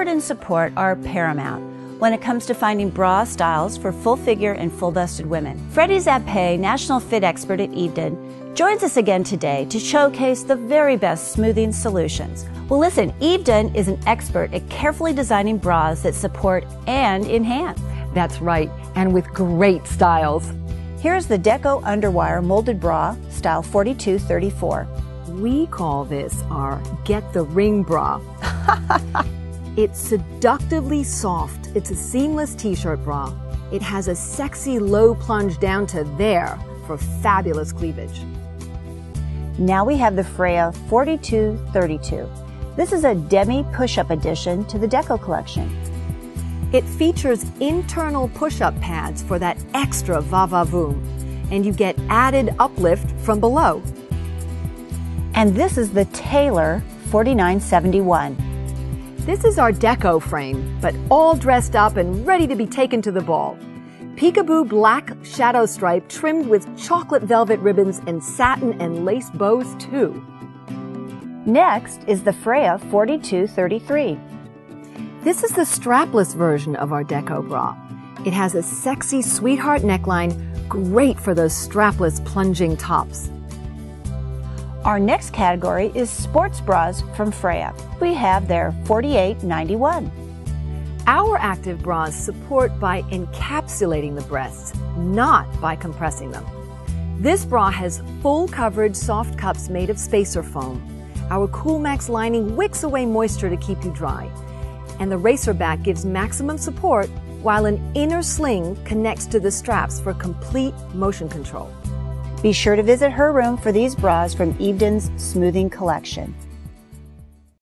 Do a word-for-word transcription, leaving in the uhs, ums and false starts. comfort and support are paramount when it comes to finding bra styles for full figure and full busted women. Freddie Zappe, national fit expert at Eveden, joins us again today to showcase the very best smoothing solutions. Well, listen, Eveden is an expert at carefully designing bras that support and enhance. That's right, and with great styles. Here's the Deco Underwire Molded Bra, style forty-two thirty-four. We call this our Get the Ring Bra. It's seductively soft. It's a seamless t-shirt bra. It has a sexy low plunge down to there for fabulous cleavage. Now we have the Freya forty-two thirty-two. This is a demi push-up addition to the Deco collection. It features internal push-up pads for that extra va-va-voom, and you get added uplift from below. And this is the Taylor forty-nine seventy-one. This is our Deco frame, but all dressed up and ready to be taken to the ball. Peekaboo black shadow stripe trimmed with chocolate velvet ribbons and satin and lace bows too. Next is the Freya forty-two thirty-three. This is the strapless version of our Deco bra. It has a sexy sweetheart neckline, great for those strapless plunging tops. Our next category is sports bras from Freya. We have their forty-eight ninety-one. Our active bras support by encapsulating the breasts, not by compressing them. This bra has full coverage soft cups made of spacer foam. Our Coolmax lining wicks away moisture to keep you dry. And the racer back gives maximum support, while an inner sling connects to the straps for complete motion control. Be sure to visit HerRoom for these bras from Eveden's smoothing collection.